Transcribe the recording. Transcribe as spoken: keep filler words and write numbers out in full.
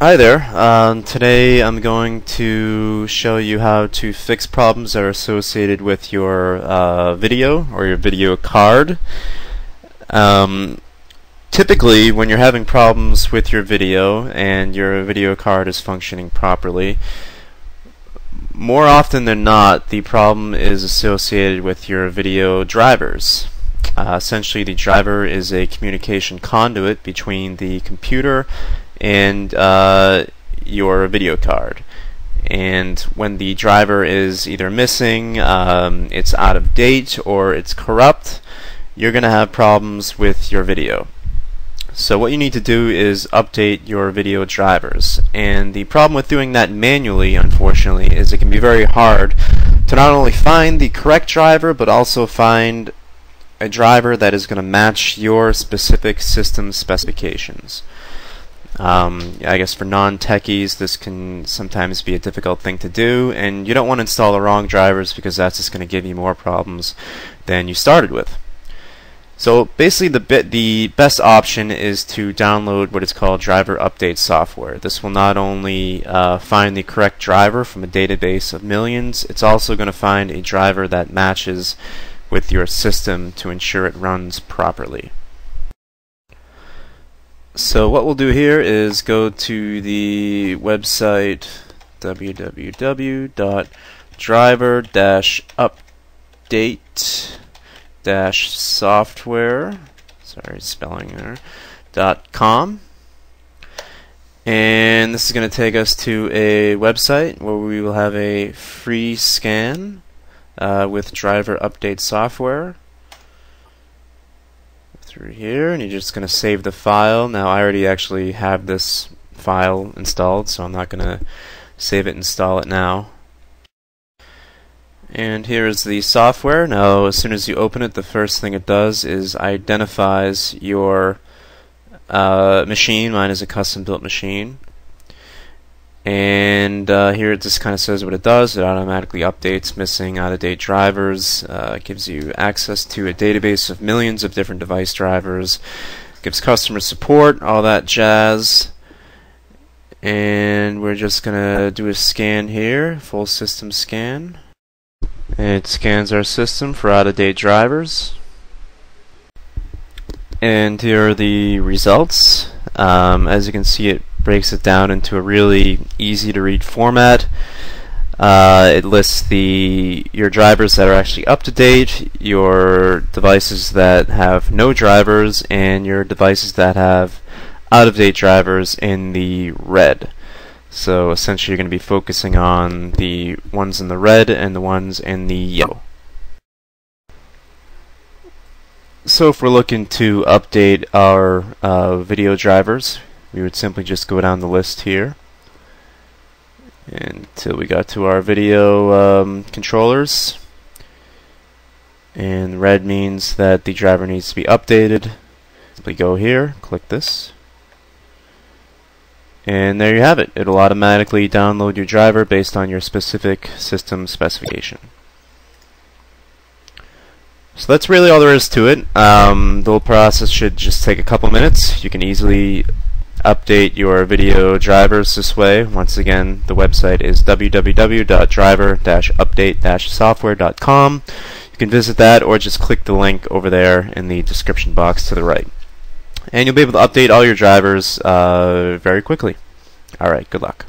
Hi there, um, today I'm going to show you how to fix problems that are associated with your uh, video or your video card. Um, typically when you're having problems with your video and your video card is functioning properly, more often than not the problem is associated with your video drivers. Uh, essentially the driver is a communication conduit between the computer and uh, your video card, and when the driver is either missing, um, it's out of date, or it's corrupt, you're gonna have problems with your video. So what you need to do is update your video drivers, and the problem with doing that manually, unfortunately, is it can be very hard to not only find the correct driver but also find a driver that is gonna match your specific system specifications. Um, I guess for non-techies this can sometimes be a difficult thing to do, and you don't want to install the wrong drivers because that's just going to give you more problems than you started with. So basically the, bit, the best option is to download what is called driver update software. This will not only uh, find the correct driver from a database of millions, it's also going to find a driver that matches with your system to ensure it runs properly. So what we'll do here is go to the website w w w dot driver dash update dash software, sorry, spelling there, dot com, and this is going to take us to a website where we will have a free scan uh, with driver update software. Through here, and you're just going to save the file. Now I already actually have this file installed, so I'm not going to save it and install it now. And here is the software. Now as soon as you open it, the first thing it does is identifies your uh, machine. Mine is a custom built machine, and uh, here it just kind of says what it does. It automatically updates missing, out-of-date drivers, uh, gives you access to a database of millions of different device drivers, gives customer support, all that jazz. And we're just gonna do a scan here, full system scan, and it scans our system for out-of-date drivers, and here are the results. Um, as you can see, it breaks it down into a really easy to read format. Uh, it lists the your drivers that are actually up to date, your devices that have no drivers, and your devices that have out of date drivers in the red. So essentially you're going to be focusing on the ones in the red and the ones in the yellow. So if we're looking to update our uh, video drivers, we would simply just go down the list here until we got to our video um, controllers, and red means that the driver needs to be updated. Simply go here, click this, and there you have it. It'll automatically download your driver based on your specific system specification. So that's really all there is to it. Um, the whole process should just take a couple minutes. You can easily update your video drivers this way. Once again, the website is w w w dot driver dash update dash software dot com. You can visit that or just click the link over there in the description box to the right. And you'll be able to update all your drivers uh, very quickly. Alright, good luck.